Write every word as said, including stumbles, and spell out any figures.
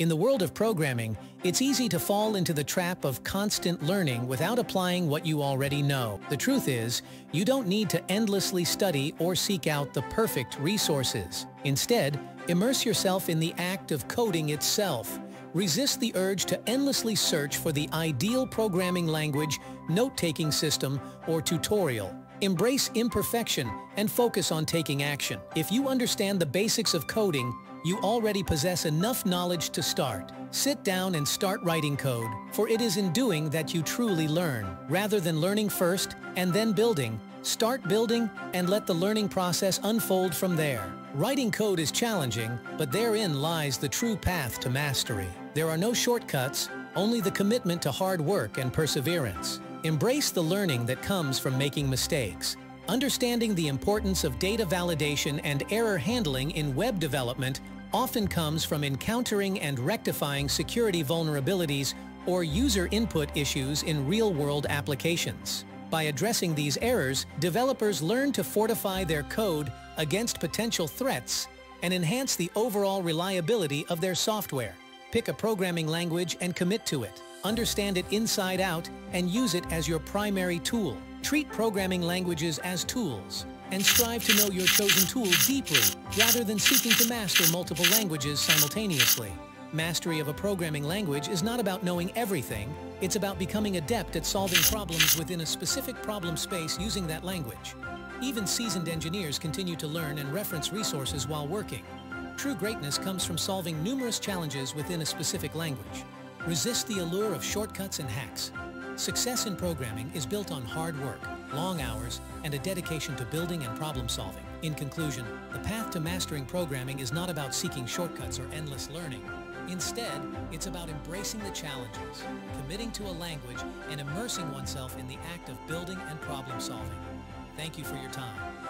In the world of programming, it's easy to fall into the trap of constant learning without applying what you already know. The truth is, you don't need to endlessly study or seek out the perfect resources. Instead, immerse yourself in the act of coding itself. Resist the urge to endlessly search for the ideal programming language, note-taking system, or tutorial. Embrace imperfection and focus on taking action. If you understand the basics of coding, you already possess enough knowledge to start. Sit down and start writing code, for it is in doing that you truly learn. Rather than learning first and then building, start building and let the learning process unfold from there. Writing code is challenging, but therein lies the true path to mastery. There are no shortcuts, only the commitment to hard work and perseverance. Embrace the learning that comes from making mistakes. Understanding the importance of data validation and error handling in web development often comes from encountering and rectifying security vulnerabilities or user input issues in real-world applications. By addressing these errors, developers learn to fortify their code against potential threats and enhance the overall reliability of their software. Pick a programming language and commit to it. Understand it inside out and use it as your primary tool. Treat programming languages as tools and strive to know your chosen tool deeply rather than seeking to master multiple languages simultaneously. Mastery of a programming language is not about knowing everything, it's about becoming adept at solving problems within a specific problem space using that language. Even seasoned engineers continue to learn and reference resources while working. True greatness comes from solving numerous challenges within a specific language. Resist the allure of shortcuts and hacks. Success in programming is built on hard work, long hours, and a dedication to building and problem-solving. In conclusion, the path to mastering programming is not about seeking shortcuts or endless learning. Instead, it's about embracing the challenges, committing to a language, and immersing oneself in the act of building and problem-solving. Thank you for your time.